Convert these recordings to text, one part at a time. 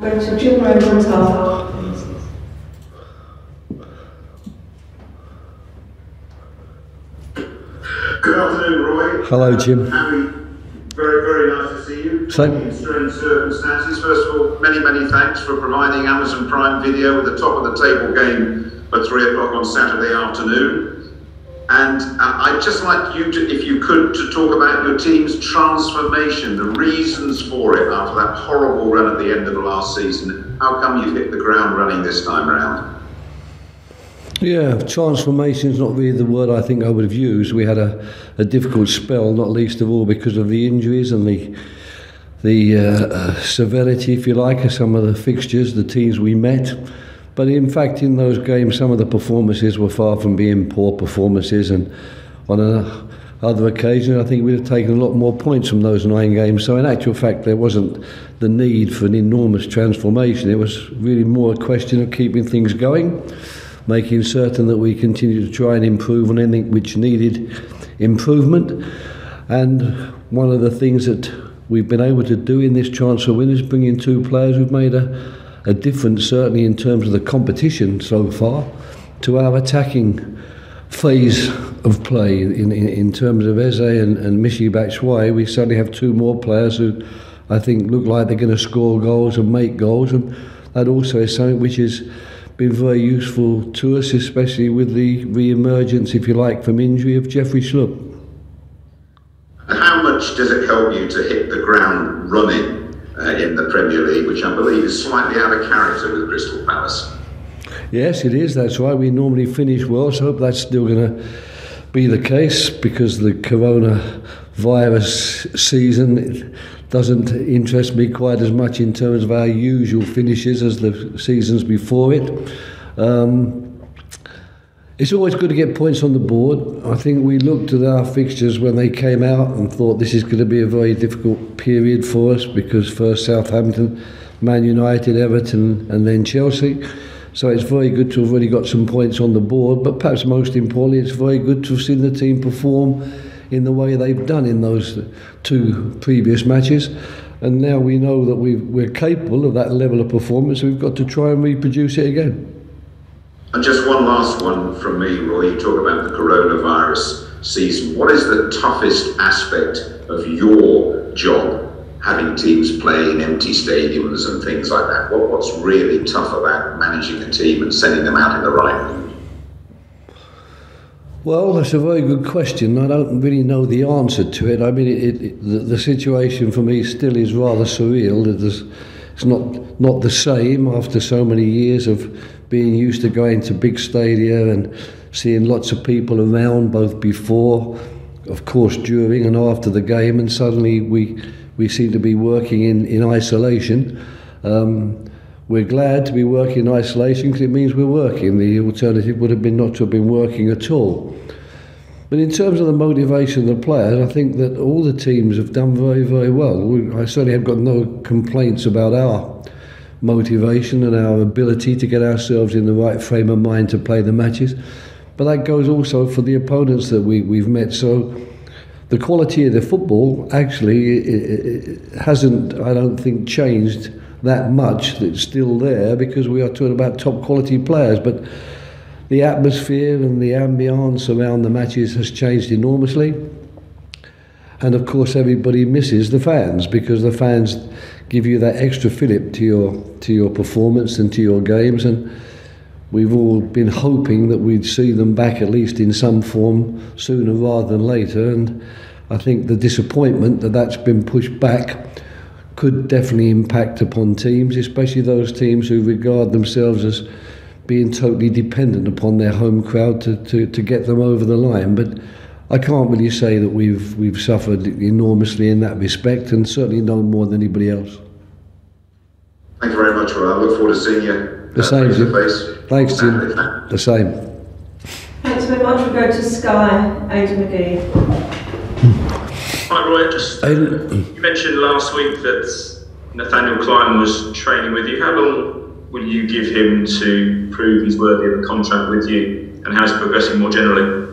Going to Jim Rowan's half. Good afternoon, Roy. Hello, Jim. Very, very nice to see you. In strange circumstances. First of all, many, many thanks for providing Amazon Prime Video with the top of the table game at 3 o'clock on Saturday afternoon. And I'd just like you, if you could, to talk about your team's transformation, the reasons for it after that horrible run at the end of the last season. How come you've hit the ground running this time round? Yeah, transformation is not really the word I think I would have used. We had a difficult spell, not least of all because of the injuries and the severity, if you like, of some of the fixtures, the teams we met. But in fact, in those games, some of the performances were far from being poor performances. And on other occasions, I think we'd have taken a lot more points from those 9 games. So in actual fact, there wasn't the need for an enormous transformation. It was really more a question of keeping things going, making certain that we continue to try and improve on anything which needed improvement. And one of the things that we've been able to do in this transfer window is bring in 2 players who've made a difference, certainly in terms of the competition so far, to our attacking phase of play. In terms of Eze and Michy Batshuayi, we suddenly have 2 more players who I think look like they're going to score goals and make goals, and that also is something which is been very useful to us, especially with the re-emergence, if you like, from injury of Jeffrey Schlupp. And how much does it help you to hit the ground running in the Premier League, which I believe is slightly out of character with Crystal Palace? Yes, it is, that's right. We normally finish well, so I hope that's still going to be the case, because the coronavirus season doesn't interest me quite as much in terms of our usual finishes as the seasons before it. It's always good to get points on the board. I think we looked at our fixtures when they came out and thought this is going to be a very difficult period for us, because first Southampton, Man United, Everton and then Chelsea. So it's very good to have already got some points on the board, but perhaps most importantly, it's very good to have seen the team perform in the way they've done in those 2 previous matches. And now we know that we're capable of that level of performance, so we've got to try and reproduce it again. And just one last one from me, Roy. You talk about the coronavirus season. What is the toughest aspect of your job? Having teams play in empty stadiums and things like that. What's really tough about managing a team and sending them out in the right mood? Well, that's a very good question. I don't really know the answer to it. I mean, the situation for me still is rather surreal. It's not the same after so many years of being used to going to big stadia and seeing lots of people around, both before, of course, during and after the game, and suddenly we seem to be working in isolation. We're glad to be working in isolation because it means we're working. The alternative would have been not to have been working at all. But in terms of the motivation of the players, I think that all the teams have done very, very well. I certainly have got no complaints about our motivation and our ability to get ourselves in the right frame of mind to play the matches. But that goes also for the opponents that we've met. So the quality of the football actually it hasn't, I don't think, changed that much. It's still there because we are talking about top quality players, but the atmosphere and the ambience around the matches has changed enormously. And of course everybody misses the fans, because the fans give you that extra fillip to your performance and to your games, and we've all been hoping that we'd see them back at least in some form sooner rather than later. And I think the disappointment that that's been pushed back could definitely impact upon teams, especially those teams who regard themselves as being totally dependent upon their home crowd to get them over the line. But I can't really say that we've suffered enormously in that respect, and certainly no more than anybody else. Thank you very much, Roy. I look forward to seeing you. The same, Jim. Thanks, Jim. The same. Thanks very much. We'll go to Sky, Aidan McGee. Hi, Roy. You mentioned last week that Nathaniel Clyne was training with you. How long will you give him to prove he's worthy of a contract with you, and how's it progressing more generally?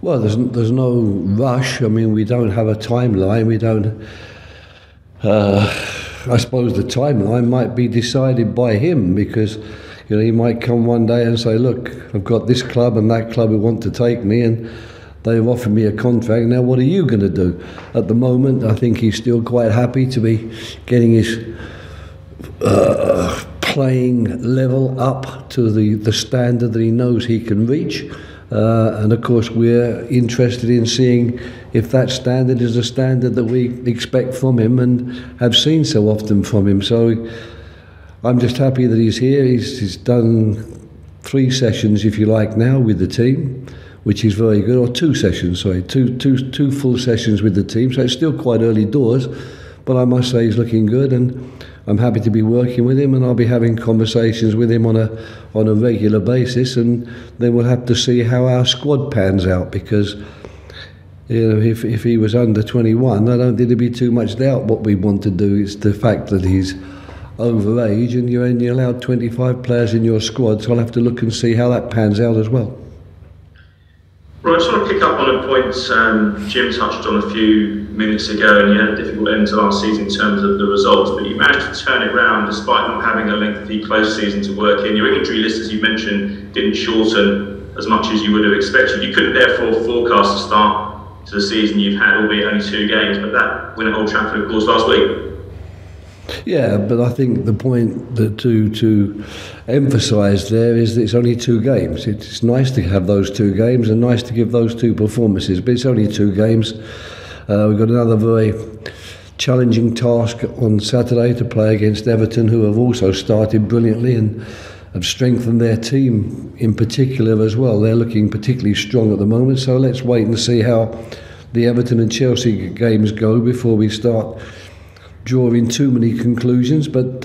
Well, there's no rush. I mean, we don't have a timeline. We don't I suppose the timeline might be decided by him, because you know, he might come one day and say, look, I've got this club and that club who want to take me, and they've offered me a contract, now what are you going to do? At the moment, I think he's still quite happy to be getting his playing level up to the standard that he knows he can reach. And of course, we're interested in seeing if that standard is the standard that we expect from him and have seen so often from him. So I'm just happy that he's here. He's done 3 sessions, if you like, now with the team, which is very good, or 2 sessions, sorry, two full sessions with the team. So it's still quite early doors, but I must say he's looking good, and I'm happy to be working with him, and I'll be having conversations with him on a regular basis, and then we'll have to see how our squad pans out, because you know, if he was under 21, I don't think there'd be too much doubt what we want to do. It's the fact that he's overage, and you're only allowed 25 players in your squad, so I'll have to look and see how that pans out as well. Right, I just want to pick up on a point Jim touched on a few minutes ago, and you had a difficult end to last season in terms of the results, but you managed to turn it round despite not having a lengthy close season to work in. Your injury list, as you mentioned, didn't shorten as much as you would have expected. You couldn't therefore forecast the start to the season you've had, albeit only 2 games, but that win at Old Trafford, of course, last week. Yeah, but I think the point that to emphasise there is that it's only 2 games. It's nice to have those 2 games and nice to give those 2 performances, but it's only 2 games. We've got another very challenging task on Saturday to play against Everton, who have also started brilliantly and have strengthened their team in particular as well. They're looking particularly strong at the moment, so let's wait and see how the Everton and Chelsea games go before we start drawing too many conclusions, but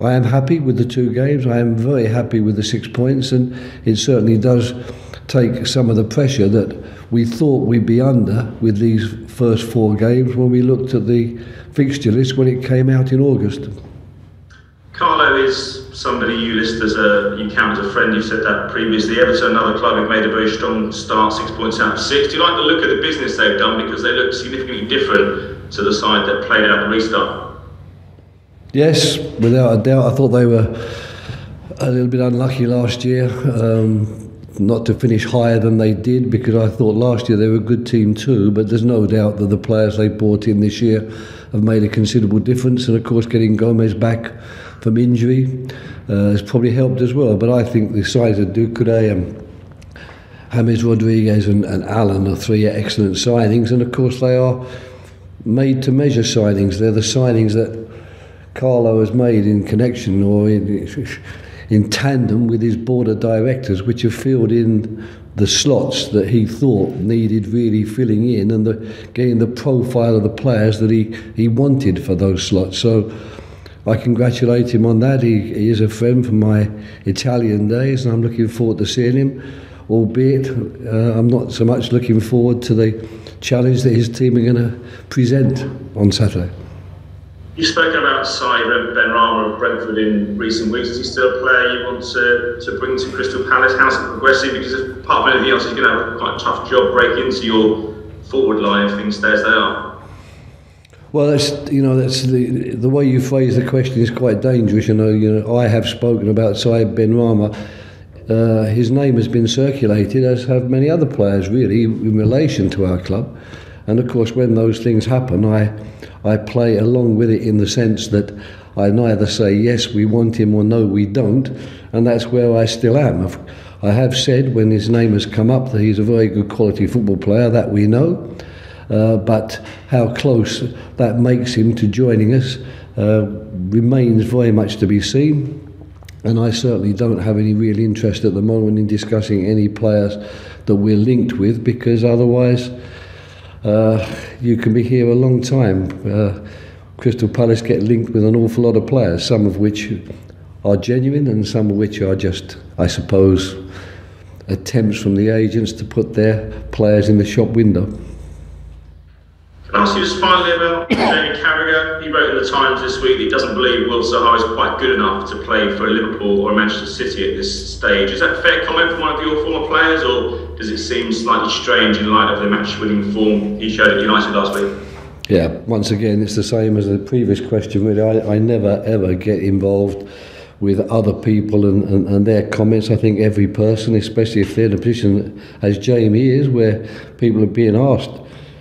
I am happy with the 2 games. I am very happy with the 6 points, and it certainly does take some of the pressure that we thought we'd be under with these first 4 games when we looked at the fixture list when it came out in August. Carlo is somebody you list as you count as a friend. You've said that previously. Everton, another club, have made a very strong start, 6 points out of 6. Do you like the look of the business they've done, because they look significantly different to the side that played out the restart? Yes, without a doubt. I thought they were a little bit unlucky last year, not to finish higher than they did, because I thought last year they were a good team too, but there's no doubt that the players they brought in this year have made a considerable difference, and of course getting Gomez back from injury has probably helped as well. But I think the sides of Doucouré and James Rodriguez and Alan are 3 excellent signings, and of course they are made to measure signings. They're the signings that Carlo has made in connection or in tandem with his board of directors, which have filled in the slots that he thought needed really filling in, and getting the profile of the players that he wanted for those slots. So I congratulate him on that. He is a friend from my Italian days, and I'm looking forward to seeing him, albeit I'm not so much looking forward to the challenge that his team are going to present on Saturday. You've spoken about Saïd Benrahma of Brentford in recent weeks. Is he still a player you want to bring to Crystal Palace? How's it progressing? Because if, apart from anything else, he's going to have quite a tough job breaking into your forward line if things stay as they are. Well, that's the way you phrase the question is quite dangerous. You know, I have spoken about Saïd Benrahma. His name has been circulated, as have many other players, really, in relation to our club. And of course, when those things happen, I play along with it in the sense that I neither say yes, we want him, or no, we don't, and that's where I still am. I have said when his name has come up that he's a very good quality football player, that we know, but how close that makes him to joining us remains very much to be seen, and I certainly don't have any real interest at the moment in discussing any players that we're linked with, because otherwise you can be here a long time. Crystal Palace get linked with an awful lot of players, some of which are genuine and some of which are just, I suppose, attempts from the agents to put their players in the shop window. Can I ask you just finally about Jamie Carragher? He wrote in the Times this week that he doesn't believe Will Zaha is quite good enough to play for Liverpool or Manchester City at this stage. Is that a fair comment from one of your former players, or does it seem slightly strange in light of the match-winning form he showed at United last week? Yeah, once again, it's the same as the previous question, really. I never, ever get involved with other people and their comments. I think every person, especially if they're in a position, as Jamie is, where people are being asked,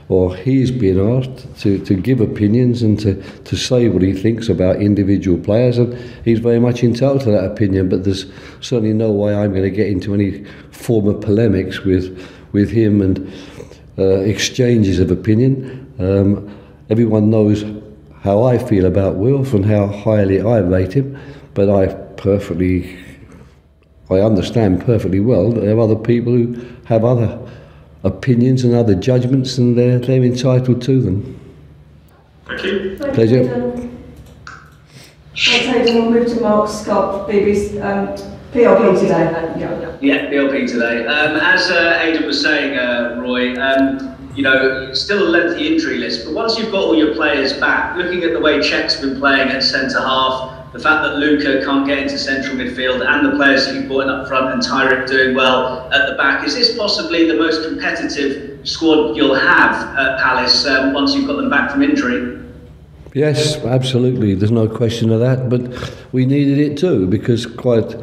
or he's being asked, to give opinions and to say what he thinks about individual players, and he's very much entitled to that opinion, but there's certainly no way I'm going to get into any form of polemics with him and exchanges of opinion. Everyone knows how I feel about Wilf and how highly I rate him, but I understand perfectly well that there are other people who have other opinions and other judgments, and they're entitled to them. Thank you. Pleasure. We'll move to Mark Scott, BBC, PLP Today. Yeah, PLP Today. As Aidan was saying, Roy, still a lengthy injury list, but once you've got all your players back, looking at the way Czech's been playing at centre-half, the fact that Luka can't get into central midfield, and the players that you've brought in up front and Tyrick doing well at the back, is this possibly the most competitive squad you'll have at Palace once you've got them back from injury? Yes, absolutely. There's no question of that, but we needed it too, because quite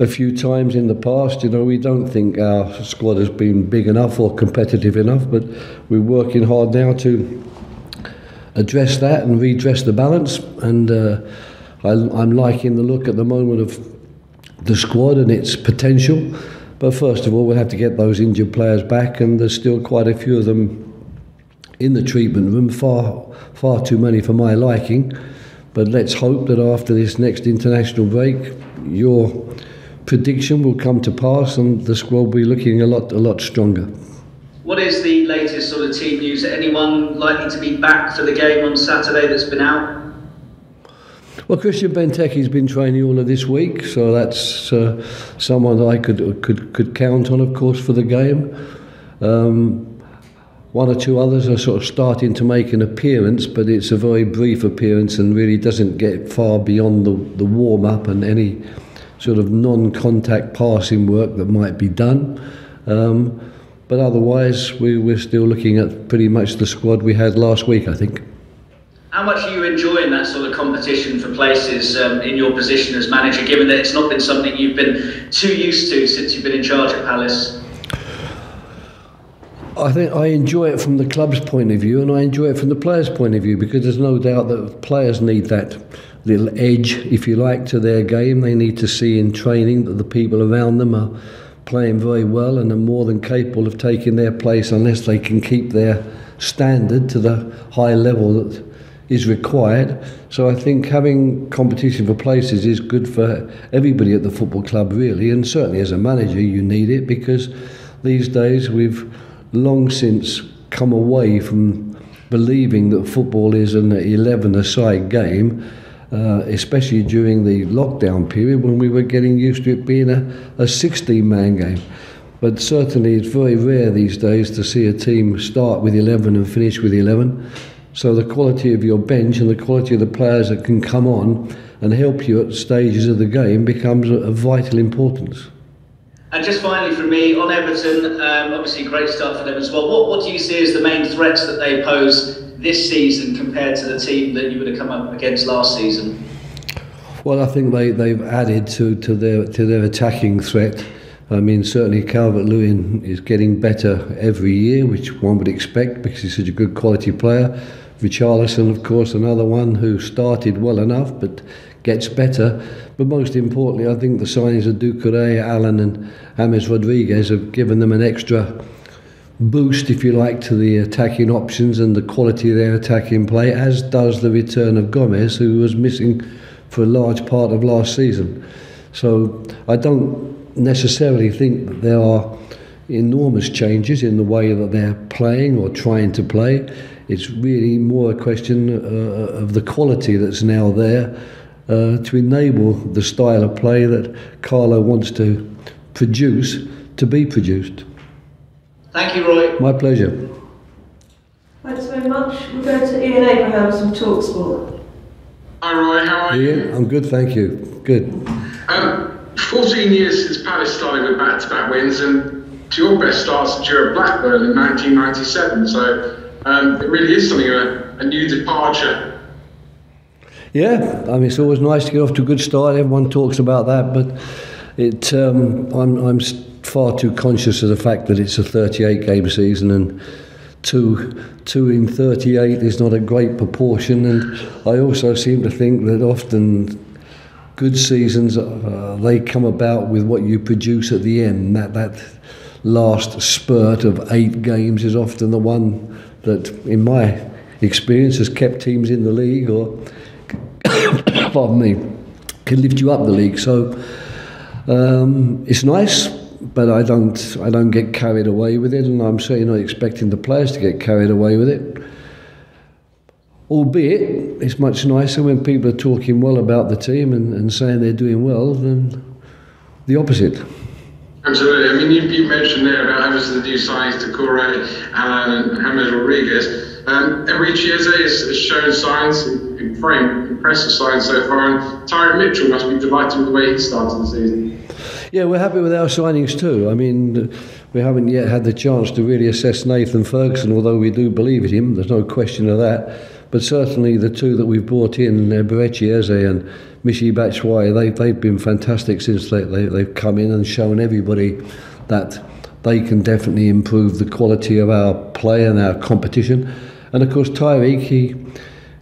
a few times in the past, we don't think our squad has been big enough or competitive enough, but we're working hard now to address that and redress the balance, and I'm liking the look at the moment of the squad and its potential, but first of all we'll have to get those injured players back, and there's still quite a few of them in the treatment room, far too many for my liking, but let's hope that after this next international break your prediction will come to pass and the squad will be looking a lot stronger. What is the latest sort of team news? Anyone likely to be back for the game on Saturday that's been out? Well, Christian Benteke's been training all of this week, so that's someone that I could count on, of course, for the game. One or two others are sort of starting to make an appearance, but it's a very brief appearance and really doesn't get far beyond the warm-up and any sort of non-contact passing work that might be done. But otherwise, we're still looking at pretty much the squad we had last week, I think. How much are you enjoying that sort of competition for places in your position as manager, given that it's not been something you've been too used to since you've been in charge at Palace? I think I enjoy it from the club's point of view, and I enjoy it from the players' point of view, because there's no doubt that players need that little edge, if you like, to their game. They need to see in training that the people around them are playing very well and are more than capable of taking their place, unless they can keep their standard to the high level that is required. So I think having competition for places is good for everybody at the football club, really, and certainly as a manager you need it, because these days we've long since come away from believing that football is an 11-a-side game, especially during the lockdown period when we were getting used to it being a 16-man game. But certainly it's very rare these days to see a team start with 11 and finish with 11. So the quality of your bench and the quality of the players that can come on and help you at stages of the game becomes of vital importance. And just finally from me, on Everton, obviously a great start for them as well. What do you see as the main threats that they pose this season compared to the team that you would have come up against last season? Well, I think they've added to their attacking threat. I mean, certainly Calvert-Lewin is getting better every year, which one would expect because he's such a good quality player. Richarlison, of course, another one who started well enough but gets better. But most importantly, I think the signings of Doucouré, Allen and James Rodriguez have given them an extra boost, if you like, to the attacking options and the quality of their attacking play, as does the return of Gomez, who was missing for a large part of last season. So I don't necessarily think that there are enormous changes in the way that they're playing or trying to play. It's really more a question of the quality that's now there to enable the style of play that Carlo wants to produce to be produced. Thank you, Roy. My pleasure. Thanks very much. We'll go to Ian Abrahams from TalkSport. Hi, Roy. How are you? Ian, I'm good, thank you. Good. 14 years since Palace started with back-to-back wins, and to your best starts at Blackburn in 1997, so It really is something of a new departure. Yeah, I mean, it's always nice to get off to a good start. Everyone talks about that, but it I'm far too conscious of the fact that it's a 38 game season, and two in 38 is not a great proportion. And I also seem to think that often good seasons they come about with what you produce at the end. That last spurt of 8 games is often the one that, in my experience, has kept teams in the league or pardon me, can lift you up the league. So it's nice, but I don't get carried away with it, and I'm certainly not expecting the players to get carried away with it. Albeit, it's much nicer when people are talking well about the team and saying they're doing well than the opposite. Absolutely. I mean, you mentioned there about Everton, the new sides, Doucouré, Alan, and James Rodriguez. Eberechi Eze has shown signs, impressive signs so far, and Tyrick Mitchell must be delighted with the way he started the season. Yeah, we're happy with our signings too. I mean, we haven't yet had the chance to really assess Nathan Ferguson, although we do believe in him, there's no question of that. But certainly the two that we've brought in, Eberechi Eze and Michy Batshuayi, they've been fantastic since they've come in and shown everybody that they can definitely improve the quality of our play and our competition. And of course Tyrick,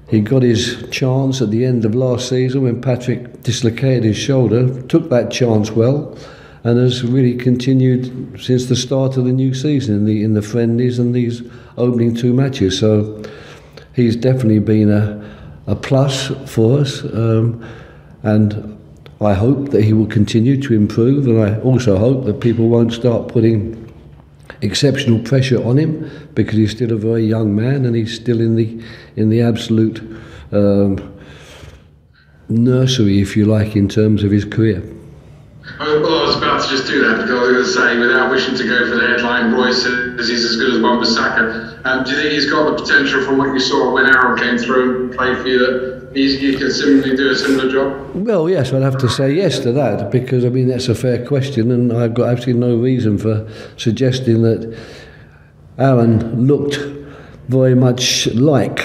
he got his chance at the end of last season when Patrick dislocated his shoulder, took that chance well, and has really continued since the start of the new season in the friendlies and these opening 2 matches. So he's definitely been a plus for us, and I hope that he will continue to improve, and I also hope that people won't start putting exceptional pressure on him, because he's still a very young man and he's still in the absolute nursery, if you like, in terms of his career. Well, I was about to just do that, because I was going to say, without wishing to go for the headline, Roy says he's as good as Wan-Bissaka. Do you think he's got the potential, from what you saw when Aaron came through and played for you, that he can similarly do a similar job? Well, yes, I'd have to say yes to that, because, I mean, that's a fair question, and I've got absolutely no reason for suggesting that Aaron looked very much like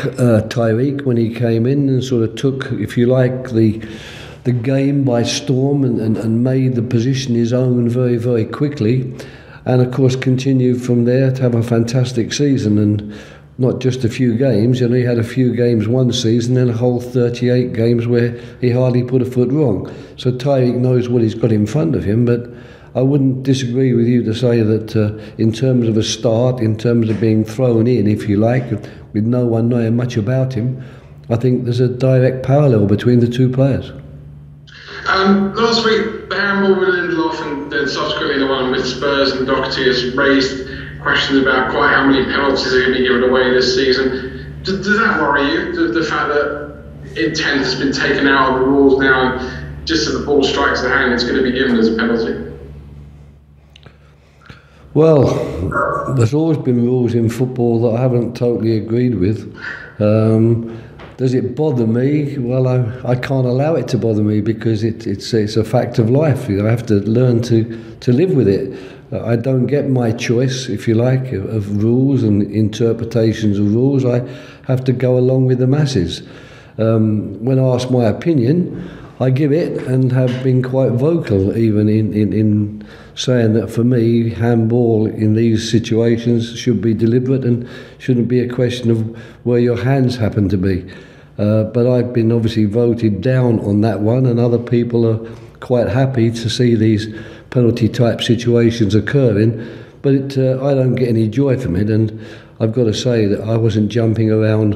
Tyrick when he came in and sort of took, if you like, the game by storm and made the position his own very, very quickly, and of course continued from there to have a fantastic season, and not just a few games. You know, he had a few games one season and a whole 38 games where he hardly put a foot wrong. So Tyrick knows what he's got in front of him, but I wouldn't disagree with you to say that in terms of a start, in terms of being thrown in, if you like, with no one knowing much about him, I think there's a direct parallel between the two players. Last week, the handball with Lindelof, and then subsequently the one with Spurs and Doherty, has raised questions about quite how many penalties are going to be given away this season. Does that worry you? The fact that intent has been taken out of the rules now, and just as the ball strikes the hand, it's going to be given as a penalty? Well, there's always been rules in football that I haven't totally agreed with. Does it bother me? Well, I can't allow it to bother me, because it's a fact of life. I have to learn to live with it. I don't get my choice, if you like, of rules and interpretations of rules. I have to go along with the masses. When asked my opinion, I give it, and have been quite vocal even in saying that for me, handball in these situations should be deliberate and shouldn't be a question of where your hands happen to be. But I've been obviously voted down on that one, and other people are quite happy to see these penalty type situations occurring, but I don't get any joy from it. And I've got to say that I wasn't jumping around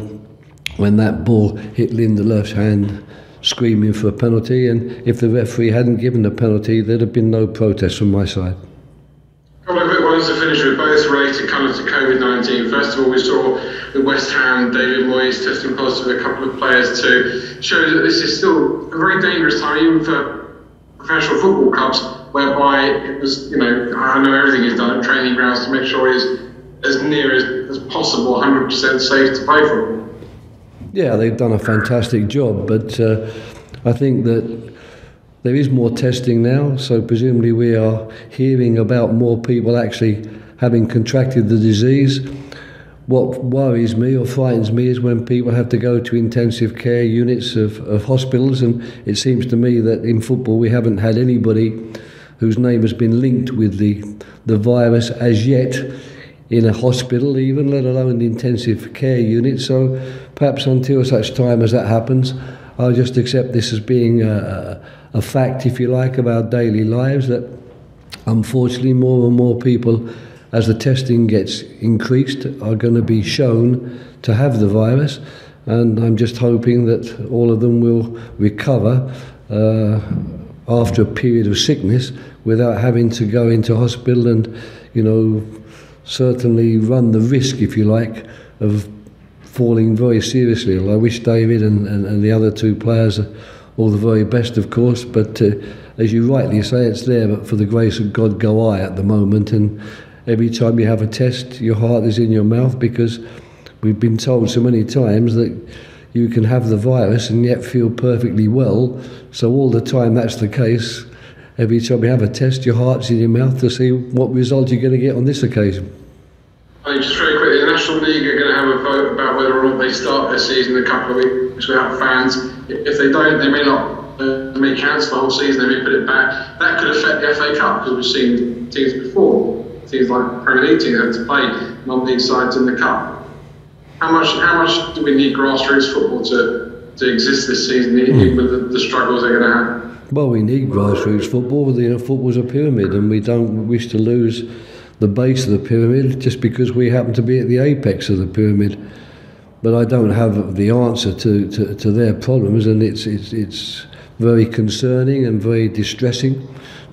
when that ball hit Lindelof's hand, screaming for a penalty, and if the referee hadn't given a penalty, there'd have been no protest from my side. A couple of quick ones to finish with, both related kind of to COVID-19. First of all, we saw the West Ham, David Moyes testing positive, a couple of players too. Shows that this is still a very dangerous time, even for professional football clubs, whereby it was, you know, I know everything is done at training grounds to make sure he's as near as possible 100% safe to play for. Yeah, they've done a fantastic job, but I think that there is more testing now, so presumably we are hearing about more people actually having contracted the disease. What worries me or frightens me is when people have to go to intensive care units of hospitals, and it seems to me that in football we haven't had anybody whose name has been linked with the virus as yet in a hospital, even let alone the intensive care unit. So perhaps until such time as that happens, I'll just accept this as being a fact, if you like, of our daily lives, that unfortunately more and more people, as the testing gets increased, are going to be shown to have the virus, and I'm just hoping that all of them will recover after a period of sickness without having to go into hospital and, you know, certainly run the risk, if you like, of falling very seriously. Well, I wish David and the other two players all the very best, of course, but as you rightly say, it's there, but for the grace of God go I at the moment, and every time you have a test, your heart is in your mouth, because we've been told so many times that you can have the virus and yet feel perfectly well. So all the time that's the case. Every time you have a test, your heart's in your mouth to see what result you're going to get on this occasion. Hey, just really quickly, the National League are going to have a vote about whether or not they start their season in a couple of weeks without fans. If they don't, they may not, they may cancel the whole season, they may put it back. That could affect the FA Cup, because we've seen teams before. Teams like Premier League teams have to play non-league sides in the cup. How much do we need grassroots football to exist this season, even with the struggles they're going to have? Well, we need grassroots football. You know, football's a pyramid, and we don't wish to lose the base of the pyramid just because we happen to be at the apex of the pyramid. But I don't have the answer to their problems, and it's very concerning and very distressing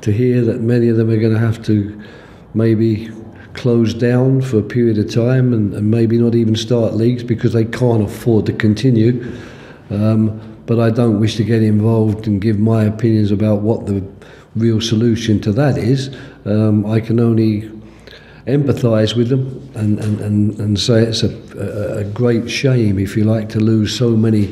to hear that many of them are going to have to maybe close down for a period of time and maybe not even start leagues because they can't afford to continue. But I don't wish to get involved and give my opinions about what the real solution to that is. I can only empathise with them and say it's a great shame, if you like, to lose so many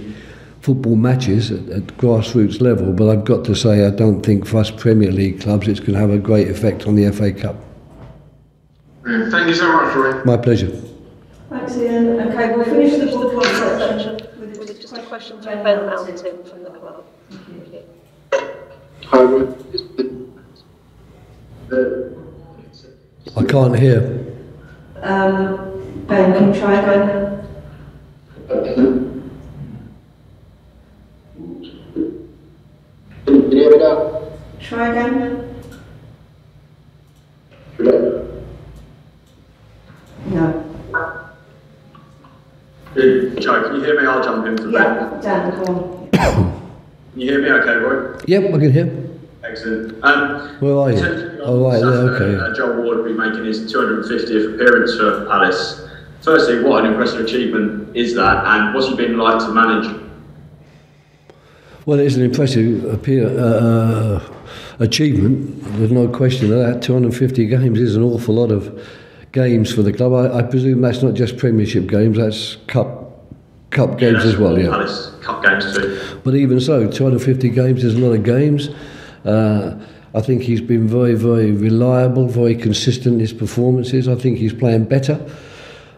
football matches at grassroots level. But I've got to say, I don't think for us Premier League clubs it's going to have a great effect on the FA Cup. Thank you so much, Roy. My pleasure. Thanks, Ian. Okay, we'll finish the broadcast section with just a question from Ben Mountain from the club. Thank you. Hi, Roy. I can't hear. Ben, can you try again? Can you hear me now? Try again. No. Hey, Joe, can you hear me? I'll jump into that. Yeah, Dan, go on. Can you hear me okay, Roy? Yep, I can hear. Excellent. Where are you? Oh, right, Saturday, yeah, okay. Joel Ward will be making his 250th appearance for Palace. Firstly, what an impressive achievement is that, and what's it been like to manage? Well, it is an impressive achievement, there's no question of that. 250 games is an awful lot of games for the club. I presume that's not just Premiership games, that's cup games as well. Yeah, Palace cup games too. But even so, 250 games is a lot of games. I think he's been very, very reliable, very consistent in his performances. I think he's playing better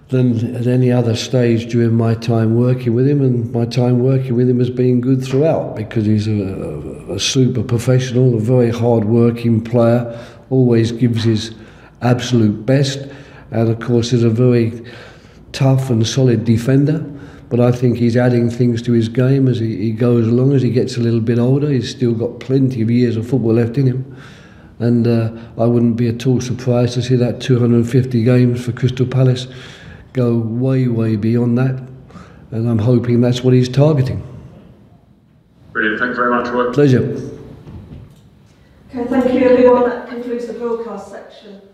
than at any other stage during my time working with him, and my time working with him has been good throughout, because he's a super professional, a very hard-working player, always gives his absolute best, and of course is a very tough and solid defender. But I think he's adding things to his game as he goes along, as he gets a little bit older. He's still got plenty of years of football left in him, and I wouldn't be at all surprised to see that 250 games for Crystal Palace go way, way beyond that, and I'm hoping that's what he's targeting. Brilliant, thanks very much, Roy. Pleasure. Okay, thank you everyone, that concludes the broadcast section.